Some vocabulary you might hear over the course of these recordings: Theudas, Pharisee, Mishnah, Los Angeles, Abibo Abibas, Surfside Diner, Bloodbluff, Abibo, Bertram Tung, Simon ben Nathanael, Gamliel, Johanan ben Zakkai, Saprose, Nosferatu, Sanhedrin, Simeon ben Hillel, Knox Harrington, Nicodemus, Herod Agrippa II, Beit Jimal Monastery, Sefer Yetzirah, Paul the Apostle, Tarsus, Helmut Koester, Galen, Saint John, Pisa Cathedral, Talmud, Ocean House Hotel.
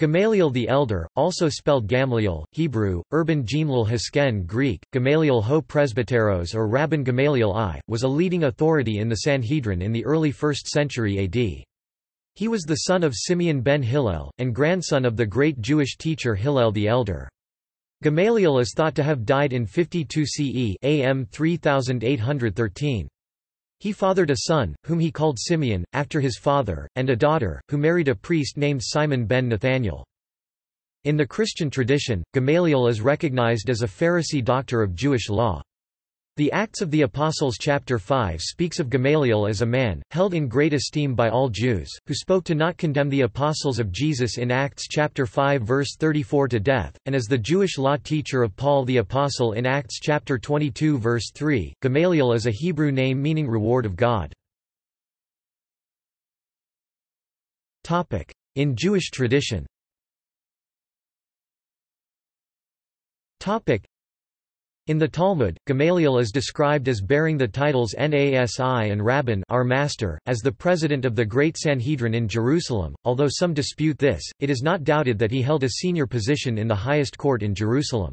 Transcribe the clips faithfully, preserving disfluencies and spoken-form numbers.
Gamaliel the Elder, also spelled Gamliel, Hebrew, Urban Gimlel Hasken Greek, Gamaliel ho Presbyteros or Rabban Gamaliel I, was a leading authority in the Sanhedrin in the early first century A D. He was the son of Simeon ben Hillel, and grandson of the great Jewish teacher Hillel the Elder. Gamaliel is thought to have died in fifty-two C E A M thirty-eight thirteen. He fathered a son, whom he called Simeon, after his father, and a daughter, who married a priest named Simon ben Nathanael. In the Christian tradition, Gamaliel is recognized as a Pharisee doctor of Jewish law. The Acts of the Apostles chapter five speaks of Gamaliel as a man, held in great esteem by all Jews, who spoke to not condemn the apostles of Jesus in Acts chapter five verse thirty-four to death, and as the Jewish law teacher of Paul the Apostle in Acts chapter twenty-two verse three. Gamaliel is a Hebrew name meaning reward of God. In Jewish tradition, in the Talmud, Gamaliel is described as bearing the titles Nasi and Rabban, our master, as the president of the Great Sanhedrin in Jerusalem. Although some dispute this, it is not doubted that he held a senior position in the highest court in Jerusalem.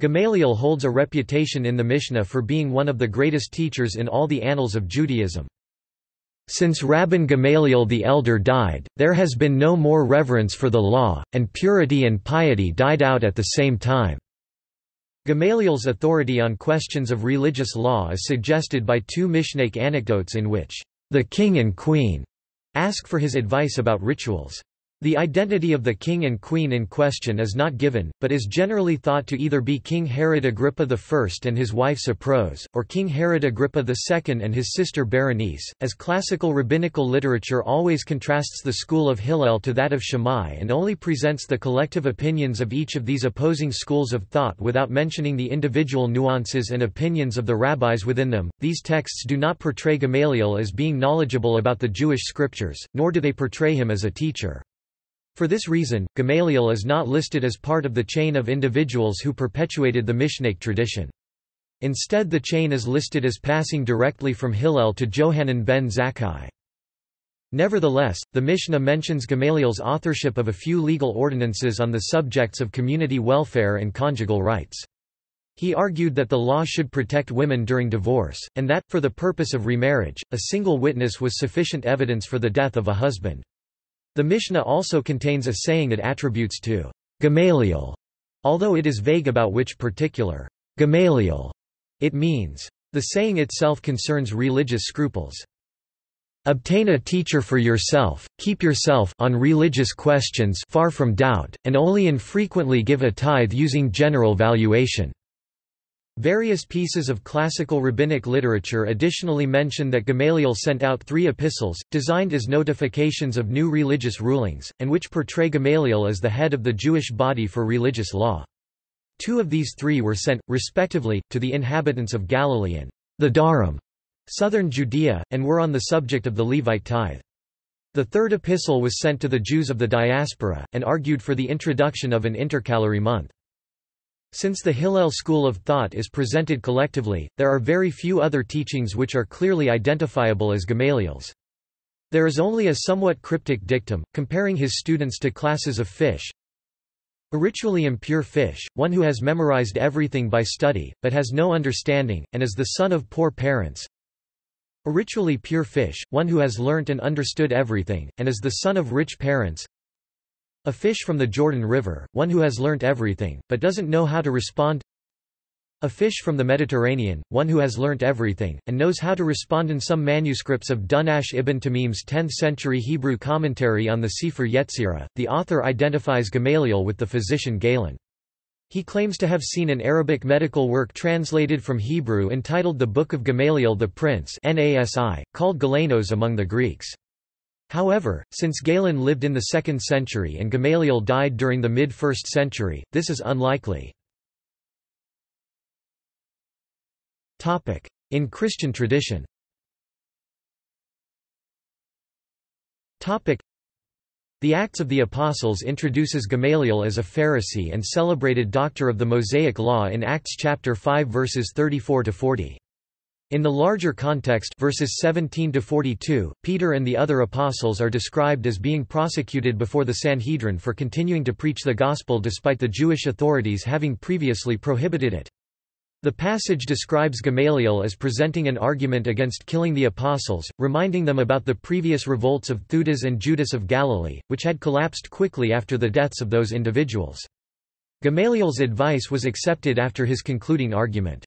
Gamaliel holds a reputation in the Mishnah for being one of the greatest teachers in all the annals of Judaism. Since Rabban Gamaliel the Elder died, there has been no more reverence for the law, and purity and piety died out at the same time. Gamaliel's authority on questions of religious law is suggested by two Mishnaic anecdotes in which the king and queen ask for his advice about rituals. The identity of the king and queen in question is not given, but is generally thought to either be King Herod Agrippa the First and his wife Saprose, or King Herod Agrippa the Second and his sister Berenice, as classical rabbinical literature always contrasts the school of Hillel to that of Shammai and only presents the collective opinions of each of these opposing schools of thought without mentioning the individual nuances and opinions of the rabbis within them. These texts do not portray Gamaliel as being knowledgeable about the Jewish scriptures, nor do they portray him as a teacher. For this reason, Gamaliel is not listed as part of the chain of individuals who perpetuated the Mishnaic tradition. Instead, the chain is listed as passing directly from Hillel to Johanan ben Zakkai. Nevertheless, the Mishnah mentions Gamaliel's authorship of a few legal ordinances on the subjects of community welfare and conjugal rights. He argued that the law should protect women during divorce, and that, for the purpose of remarriage, a single witness was sufficient evidence for the death of a husband. The Mishnah also contains a saying it attributes to Gamaliel, although it is vague about which particular Gamaliel it means. The saying itself concerns religious scruples. Obtain a teacher for yourself, keep yourself on religious questions far from doubt, and only infrequently give a tithe using general valuation. Various pieces of classical rabbinic literature additionally mention that Gamaliel sent out three epistles, designed as notifications of new religious rulings, and which portray Gamaliel as the head of the Jewish body for religious law. Two of these three were sent, respectively, to the inhabitants of Galilee and the Darum, southern Judea, and were on the subject of the Levite tithe. The third epistle was sent to the Jews of the diaspora, and argued for the introduction of an intercalary month. Since the Hillel school of thought is presented collectively, there are very few other teachings which are clearly identifiable as Gamaliel's. There is only a somewhat cryptic dictum, comparing his students to classes of fish. A ritually impure fish, one who has memorized everything by study, but has no understanding, and is the son of poor parents. A ritually pure fish, one who has learnt and understood everything, and is the son of rich parents. A fish from the Jordan River, one who has learnt everything, but doesn't know how to respond. A fish from the Mediterranean, one who has learnt everything, and knows how to respond. In some manuscripts of Dunash ibn Tamim's tenth century Hebrew commentary on the Sefer Yetzirah, the author identifies Gamaliel with the physician Galen. He claims to have seen an Arabic medical work translated from Hebrew entitled The Book of Gamaliel the Prince Nasi, called Galenos among the Greeks. However, since Galen lived in the second century and Gamaliel died during the mid first century, this is unlikely. In Christian tradition, the Acts of the Apostles introduces Gamaliel as a Pharisee and celebrated doctor of the Mosaic Law in Acts chapter five verses thirty-four to forty. In the larger context, verses seventeen to forty-two, Peter and the other apostles are described as being prosecuted before the Sanhedrin for continuing to preach the gospel despite the Jewish authorities having previously prohibited it. The passage describes Gamaliel as presenting an argument against killing the apostles, reminding them about the previous revolts of Theudas and Judas of Galilee, which had collapsed quickly after the deaths of those individuals. Gamaliel's advice was accepted after his concluding argument.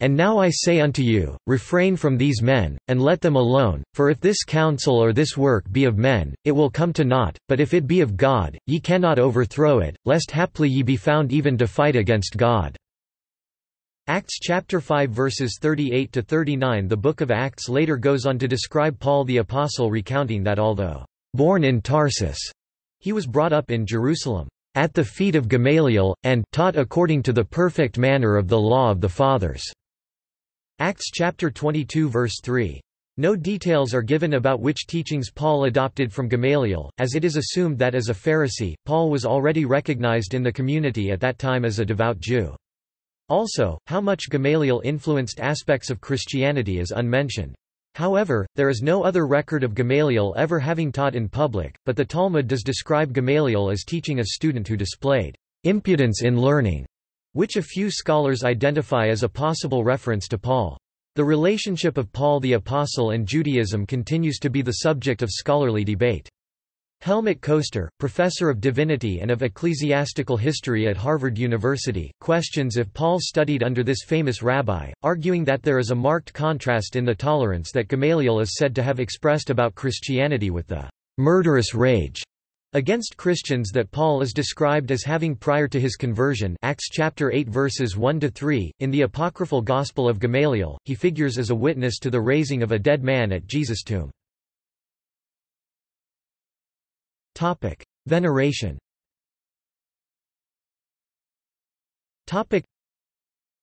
And now I say unto you, refrain from these men, and let them alone, for if this counsel or this work be of men, it will come to naught, but if it be of God, ye cannot overthrow it, lest haply ye be found even to fight against God." Acts chapter five verses thirty-eight to thirty-nine. The book of Acts later goes on to describe Paul the Apostle, recounting that although born in Tarsus, he was brought up in Jerusalem, at the feet of Gamaliel, and taught according to the perfect manner of the law of the fathers. Acts chapter twenty-two verse three. No details are given about which teachings Paul adopted from Gamaliel, as it is assumed that as a Pharisee, Paul was already recognized in the community at that time as a devout Jew. Also, how much Gamaliel influenced aspects of Christianity is unmentioned. However, there is no other record of Gamaliel ever having taught in public, but the Talmud does describe Gamaliel as teaching a student who displayed impudence in learning, which a few scholars identify as a possible reference to Paul. The relationship of Paul the Apostle and Judaism continues to be the subject of scholarly debate. Helmut Koester, professor of divinity and of ecclesiastical history at Harvard University, questions if Paul studied under this famous rabbi, arguing that there is a marked contrast in the tolerance that Gamaliel is said to have expressed about Christianity with the murderous rage against Christians that Paul is described as having prior to his conversion. Acts chapter eight verses one to three. In the apocryphal Gospel of Gamaliel, he figures as a witness to the raising of a dead man at Jesus' tomb. Topic: Veneration. Topic: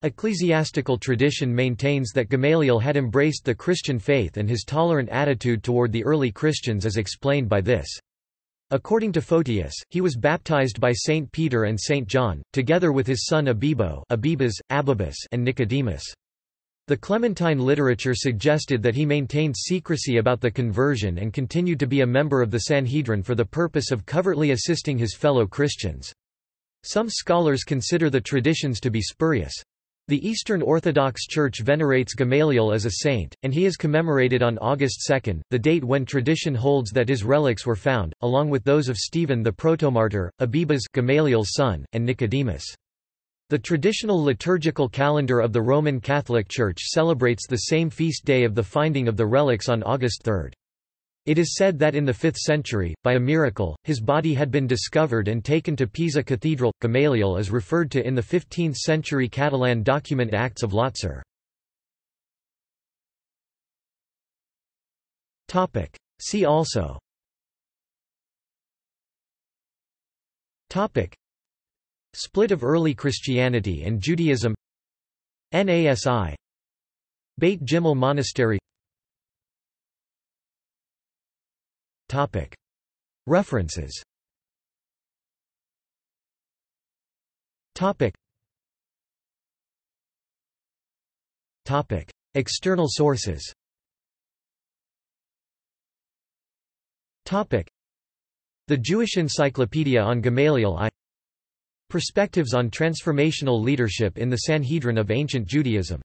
Ecclesiastical tradition maintains that Gamaliel had embraced the Christian faith, and his tolerant attitude toward the early Christians is explained by this. According to Photius, he was baptized by Saint Peter and Saint John, together with his son Abibo Abibas, Abibas, and Nicodemus. The Clementine literature suggested that he maintained secrecy about the conversion and continued to be a member of the Sanhedrin for the purpose of covertly assisting his fellow Christians. Some scholars consider the traditions to be spurious. The Eastern Orthodox Church venerates Gamaliel as a saint, and he is commemorated on August second, the date when tradition holds that his relics were found, along with those of Stephen the protomartyr, Abibas, Gamaliel's son, and Nicodemus. The traditional liturgical calendar of the Roman Catholic Church celebrates the same feast day of the finding of the relics on August third. It is said that in the fifth century, by a miracle, his body had been discovered and taken to Pisa Cathedral. Gamaliel is referred to in the fifteenth century Catalan document Acts of Lotzer. Topic: See also. Topic: Split of early Christianity and Judaism. Nasi Beit Jimal Monastery. Topic. References. Topic. Topic. External sources. Topic. The Jewish Encyclopedia on Gamaliel I. Perspectives on Transformational Leadership in the Sanhedrin of Ancient Judaism.